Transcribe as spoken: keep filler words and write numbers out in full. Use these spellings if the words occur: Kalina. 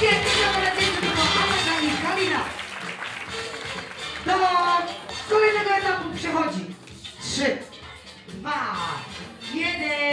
Pierwsza operacyjna wykonana na nich Kalina. Do kolejnego etapu przechodzi. Trzy, dwa, jeden.